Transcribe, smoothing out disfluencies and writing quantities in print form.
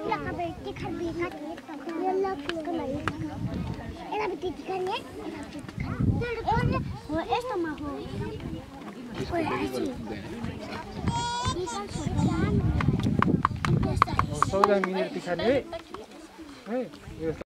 14 minutes.